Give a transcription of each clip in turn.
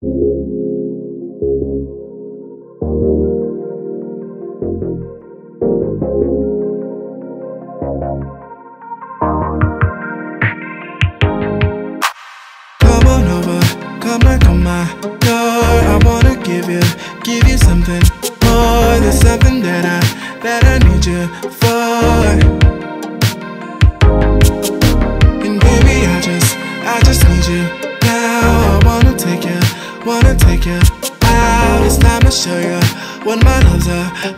Come knock on my door. I wanna give you something more. There's something that I need you for. And baby, I just need you now. I wanna take you out. It's time to show you what my love's about.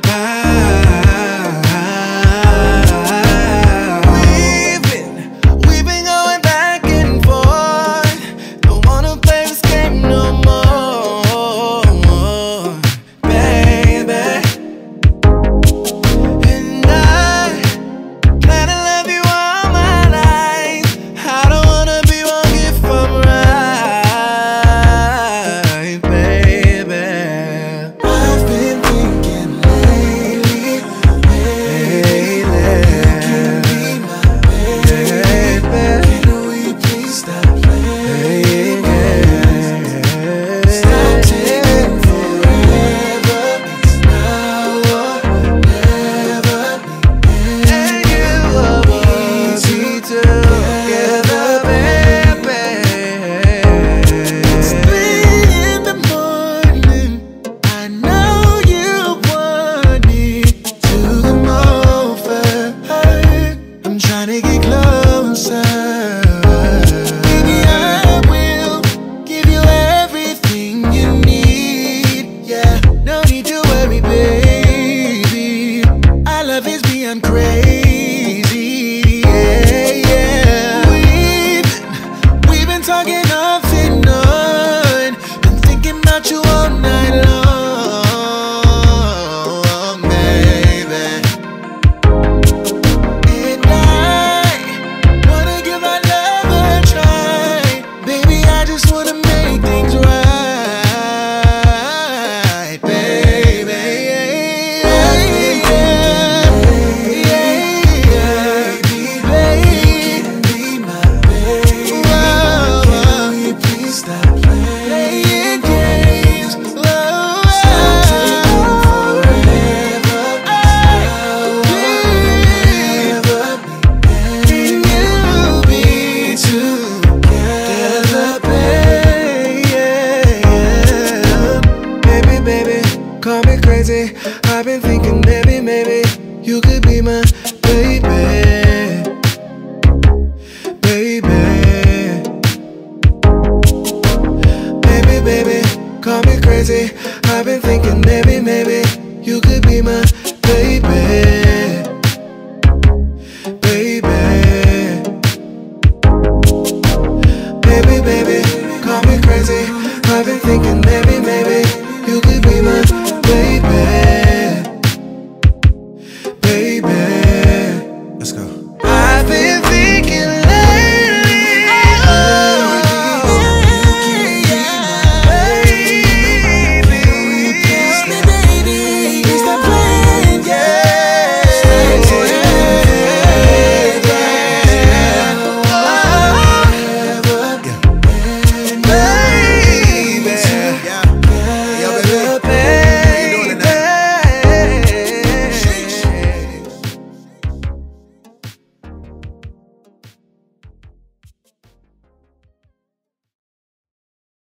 Call me crazy, I've been thinking maybe you could be my baby. Call me crazy, I've been thinking maybe you could be my baby. Call me crazy, I've been thinking maybe